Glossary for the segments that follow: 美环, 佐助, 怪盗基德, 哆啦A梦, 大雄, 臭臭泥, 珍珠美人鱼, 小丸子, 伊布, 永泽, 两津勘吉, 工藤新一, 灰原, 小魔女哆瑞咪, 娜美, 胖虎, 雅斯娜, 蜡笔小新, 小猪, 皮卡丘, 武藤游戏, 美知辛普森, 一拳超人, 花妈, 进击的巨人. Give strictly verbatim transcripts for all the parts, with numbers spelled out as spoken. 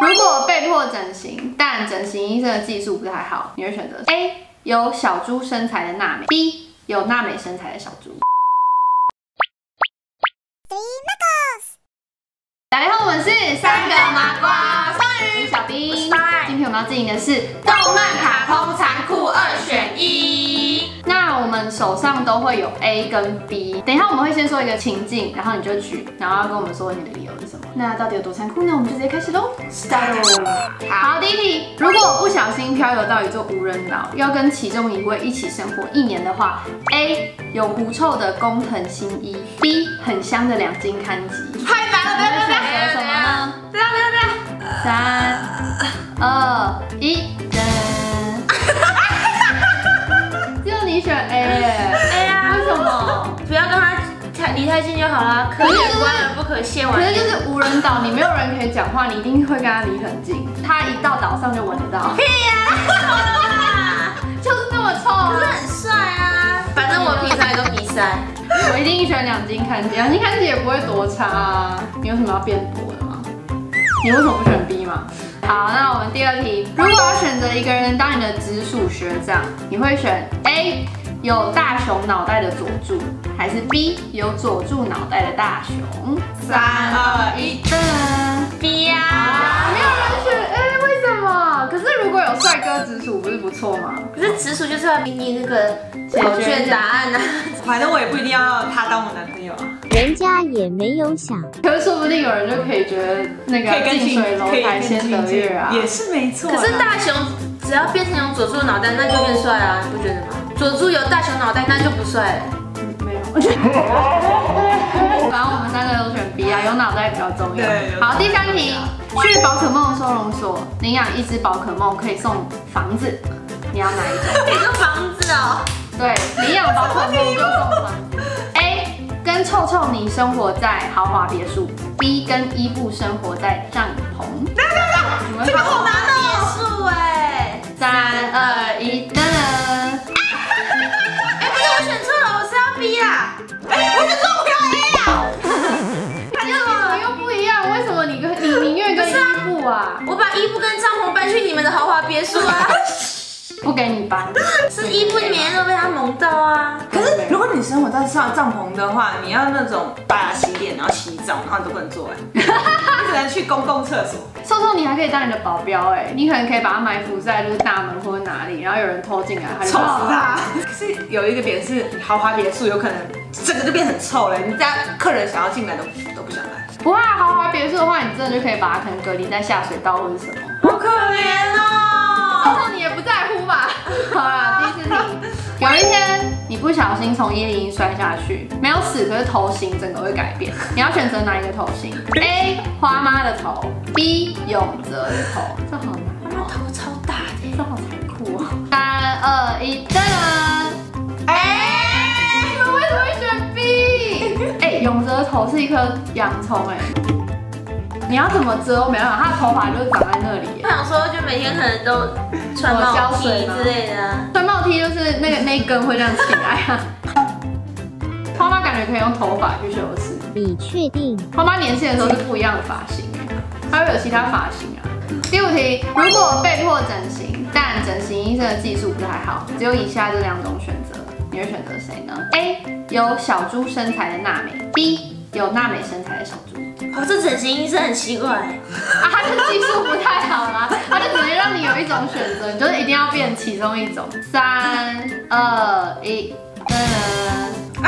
如果被迫整形，但整形医生的技术不太好，你会选择 A 有小猪身材的娜美 ，B 有娜美身材的小猪。 大家好，我们是三个麻瓜，我是小冰。今天我们要进行的是动漫卡通残酷二选一。那我们手上都会有 A 跟 B。等一下我们会先说一个情境，然后你就举，然后要跟我们说你的理由是什么。那到底有多残酷呢？我们就直接开始喽。Start。好，第一题，如果不小心漂流到一座无人岛，要跟其中一位一起生活一年的话 ，A 有狐臭的工藤新一 ，B 很香的两津勘吉。快答对对对。 什么呢？不要不要不要！三、二、一，噔！只有你选 A， 哎呀，为什么？不要跟他太离太近就好啦。可远观而不可亵玩。可是就是无人岛，你没有人可以讲话，你一定会跟他离很近。他一到岛上就闻得到。屁呀！就是那么臭。可是很帅啊。反正我比赛都比赛。 我一定选两津勘吉，两津勘吉也不会多差啊。你有什么要辩驳的吗？你为什么不选 B 嘛？好，那我们第二题，如果要选择一个人当你的直属学长，你会选 A 有大熊脑袋的佐助，还是 B 有佐助脑袋的大熊？三二一，噔 ！B 呀、啊，没有人选 A， 为什么？可是如果有帅哥直属，不是不错吗？可是直属就是要比你那个考卷答案啊。 反正我也不一定要他当我男朋友啊，人家也没有想。可是说不定有人就可以觉得那个近水楼台先得月啊，也是没错。可是大雄只要变成有佐助的脑袋，那就变帅啊，你不觉得吗？佐助有大雄脑袋，那就不帅了。没有，我觉得。反正我们三个都选 B 啊，有脑袋比较重要。好，第三题，去宝可梦收容所领养一只宝可梦，可以送房子，你要哪一种？你说房子哦。 对，领养宝可梦就送房子。A 跟臭臭泥生活在豪华别墅 ，B 跟伊布生活在帐篷。来来来，这个好难哦！别墅哎，三二一，噔！哎，不是我选错了，我是要 B 啦。哎，我选错，我要 A 啦。为什么又不一样？为什么你跟你宁愿跟伊布啊？我把伊布跟帐篷搬去你们的豪华别墅啊。 不给你搬，是衣服每天都被他萌到啊。可是如果你生活在上帐篷的话，你要那种大洗脸，然后洗澡，然后你都不能做哎，你只能去公共厕所。瘦瘦，你还可以当你的保镖哎，你可能可以把它埋伏在就是大门或者哪里，然后有人偷进来，他就臭死他。可是有一个点是豪华别墅有可能整个就变很臭了，你家客人想要进来都都不想来。不怕豪华别墅的话，你真的就可以把它可能隔离在下水道或者什么。好可怜哦。 那你也不在乎吧？好啦，第四题，有一天你不小心从一零一摔下去，没有死，可是头型整个会改变。你要选择哪一个头型 ？A 花妈的头 ，B 永泽的头。这好难哦，头超大的，这好残酷哦。三二一，噔！哎，你们为什么会选 B？ 哎、欸，永泽的头是一颗洋葱哎。 你要怎么遮？没办法，他的头发就长在那里。我想说，就每天可能都穿帽 T 之类的、啊。穿帽 T 就是那个那一根会这样起来啊。花妈感觉可以用头发去修饰。你确定？花妈年轻的时候是不一样的发型，还会有其他发型啊。第五题，如果被迫整形，但整形医生的技术不太好，只有以下这两种选择，你会选择谁呢 ？A 有小猪身材的娜美 ，B 有娜美身材的小猪。 哦，这整形医生很奇怪啊，他的技术不太好啦，他就直接让你有一种选择，你就是一定要变其中一种。三二一，噔！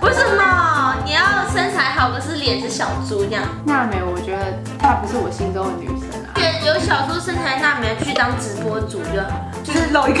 为什么你要身材好，可是脸是小猪那样？娜美，我觉得她不是我心中的女神啊。有小猪身材娜美去当直播主就好了，就是露一个，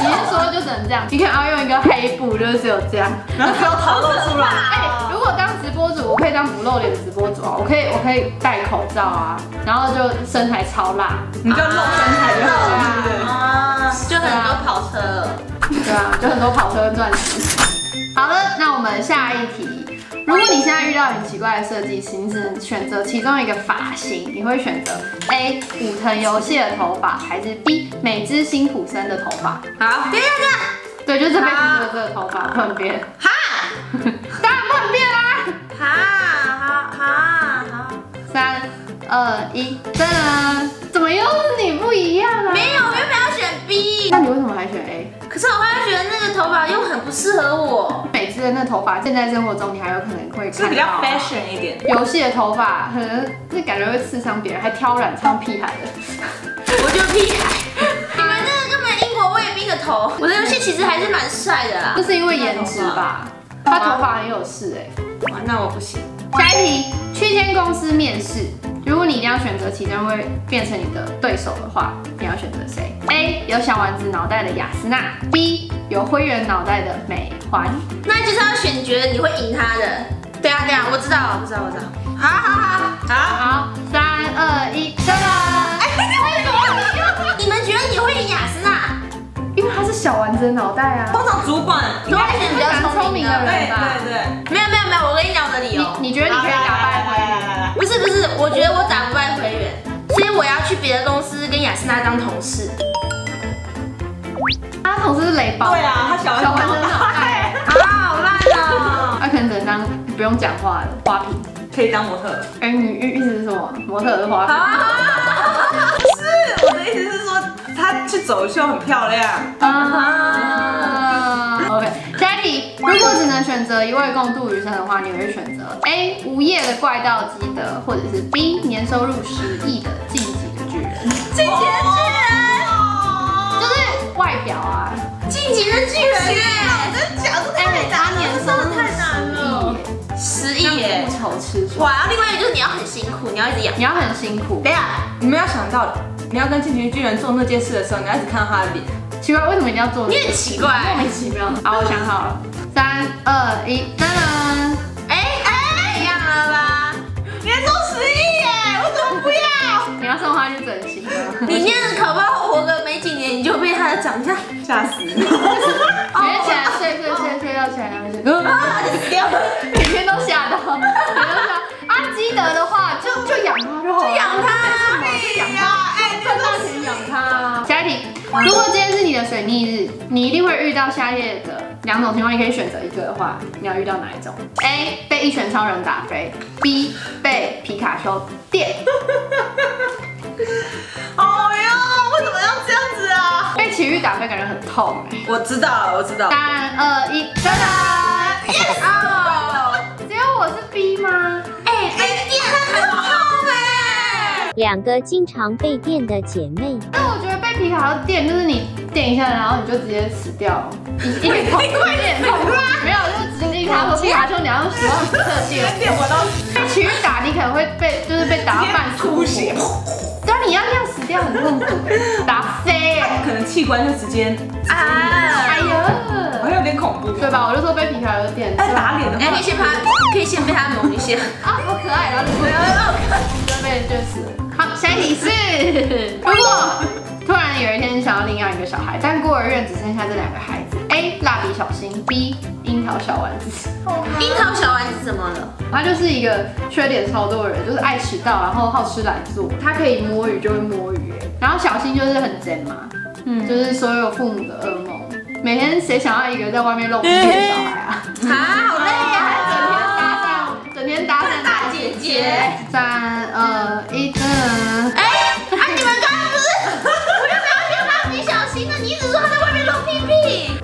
你是说就只能这样？你可能要用一个黑布，就是只有这样，然后头露出来。哎，如果当 直播主，我可以当不露脸的直播主啊，我可以，我可以戴口罩啊，然后就身材超辣，你就露身材就好了啊，就很多跑车，对啊，就很多跑车赚钱。好了，那我们下一题，如果你现在遇到很奇怪的设计师，你只能选择其中一个发型，你会选择 A 武藤游戏的头发，还是 B 美知辛普森的头发？好，别别别，对，就是被辛普森的头发换边。哈，当然换边啦。 啊，好好好，三二一，噔！怎么又是你不一样啊？没有，我原本要选 B。那你为什么还选 A？ 可是我后来觉得那个头发又很不适合我。每次的那头发，现在生活中你还有可能会看到，是比较 fashion 一点。游戏的头发，可能那感觉会刺伤别人，还挑染上屁孩的。我就屁孩。你们那个根本英国卫兵的头，我的游戏其实还是蛮帅的啦。这是因为颜值吧？他头发很有势哎。哇，那我不行。下一题，去一间公司面试。 如果你一定要选择其中会变成你的对手的话，你要选择谁 ？A 有小丸子脑袋的雅斯娜 ，B 有灰原脑袋的美环。那就是要选觉得你会赢他的。对啊对啊，我知道我知道我知道。好好好好好，三二一，噔噔！你们觉得你会赢雅斯娜？因为他是小丸子的脑袋啊。通常主管都会选比较聪明的人吧？对对对。没有没有没有，我跟你讲我的理由。你觉得你可以打败灰原？ 不是不是，我觉得我打不败灰原，所以我要去别的公司跟雅斯娜当同事。他同事是雷包，对啊，他小丸子脑袋，好烂哦。他可能只能当不用讲话的花瓶，可以当模特。哎，你意思是什么？模特是花瓶？不是，我的意思是说他去走秀很漂亮。啊 ，OK。 如果只能选择一位共度余生的话，你会选择 A 无业的怪盗基德，或者是 B 年收入十亿的进击的巨人。进击的巨人就是外表啊，进击的巨人哎，我真讲这太难了，真的太难了，十亿耶，不愁吃穿。哇，另外一个就是你要很辛苦，你要一直养，你要很辛苦。对啊，你们要想到，你要跟进击的巨人做那件事的时候，你要一直看到他的脸。 奇怪，为什么一定要做？你很奇怪，莫名其妙。好，我想好了，三二一，噔噔！哎哎，一样了吧？年收十亿耶，我怎么不要？你要送他去整形吗？你这样搞不好活个没几年，你就被他的长相吓死。每天起来睡睡睡睡到起来两分钟，啊，就死掉了，每天都吓到。啊，基德的话就就养他就好，就养他，就养他，哎，赚大钱养他。下一题。 如果今天是你的水逆日，你一定会遇到下列的两种情况，你可以选择一个的话，你要遇到哪一种 ？A 被一拳超人打飞 ，B 被皮卡丘电。哎呦，为什么要这样子啊？被奇遇打飞感觉很痛哎、欸。我知道了，我知道了。三二一，噔噔 ！Yes！ 哦，只有我是 B 吗？哎、欸，被电很痛哎、欸。两个经常被电的姐妹。那我觉得。 皮卡丘电就是你电一下，然后你就直接死掉，一点痛，一点痛，没有，就是直接他说皮卡丘，你要用十万伏特电，电我到死。被奇遇打，你可能会被就是被打到半出血，但你要这样死掉很痛苦，打飞，可能器官就直接啊，哎呀，好像有点恐怖，对吧？我就说被皮卡丘电，哎，打脸的话，哎，你先把，可以先被他蒙一下，啊，好可爱，然后就就被就死了。好，下一题是，如果。 突然有一天想要领养一个小孩，但孤儿院只剩下这两个孩子 ：A. 蜡笔小新 ，B. 樱桃小丸子。樱桃小丸子怎么了？他就是一个缺点超多的人，就是爱迟到，然后好吃懒做。他可以摸鱼就会摸鱼，然后小新就是很贱嘛，嗯，就是所有父母的噩梦。每天谁想要一个在外面露屁的小孩啊？啊，好累呀！还整天搭讪，整天搭讪大姐姐。三二一，噔！哎，啊你们刚。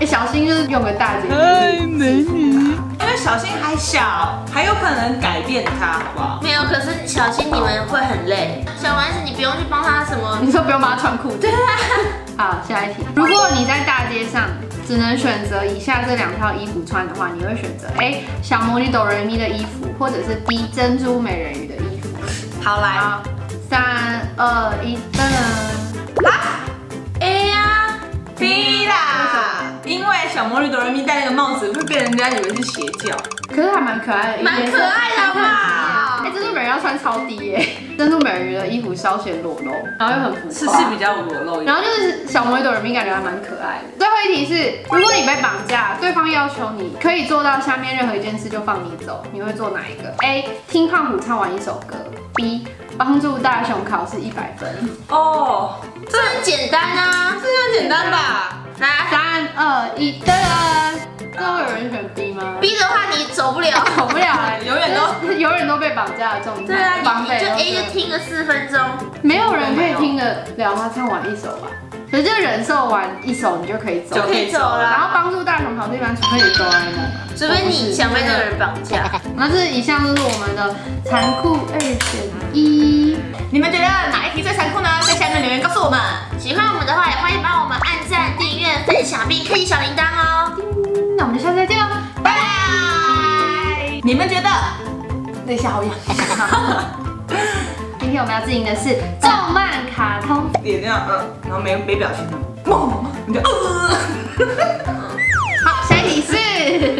哎，小新就是用个大姐姐，哎，美女，因为小新还小，还有可能改变他，好不好？没有，可是小新你们会很累。小丸子，你不用去帮他什么，你说不用帮他穿裤子。对啊。好，下一题。如果你在大街上只能选择以下这两套衣服穿的话，你会选择 A 小魔女哆瑞咪的衣服，或者是 B 珍珠美人鱼的衣服？好，来，三二一，噔。啊 ，A 呀 ，B 啦。 因为小魔女哆瑞咪戴那个帽子，会被人家以为是邪教，可是还蛮可爱的，蛮可爱的吧？哎，珍珠美人要穿超低耶，珍珠美人鱼的衣服稍显裸露，然后又很浮夸，是是比较裸露一点。然后就是小魔女哆瑞咪感觉还蛮可爱的。最后一题是，如果你被绑架，对方要求你可以做到下面任何一件事就放你走，你会做哪一个 ？A. 听胖虎唱完一首歌 ，B. 帮助大雄考试一百分。哦，这很简单啊，这很简单吧？来，三二一，噔噔！最后有人选 B 吗 ？B 的话你走不了，走不了，永远都永远都被绑架的状态。对啊，你就 A 就听个四分钟，没有人可以听得了他唱完一首吧？可是就忍受完一首，你就可以走，就可以走了。然后帮助大雄跑对方，除非你哆啦 A 梦，除非你想被这个人绑架。那这以上就是我们的残酷二选一，你们觉得哪一题最残酷呢？在下面留言告诉我们。喜欢我们的话，也欢迎帮我们按赞、订阅、分享并开启小铃铛哦。那我们就下次再见了，拜拜。你们觉得？等一下好痒。今天我们要进行的是动漫卡通，也这样，嗯，然后没没表情的，你就呃。好，下一题是。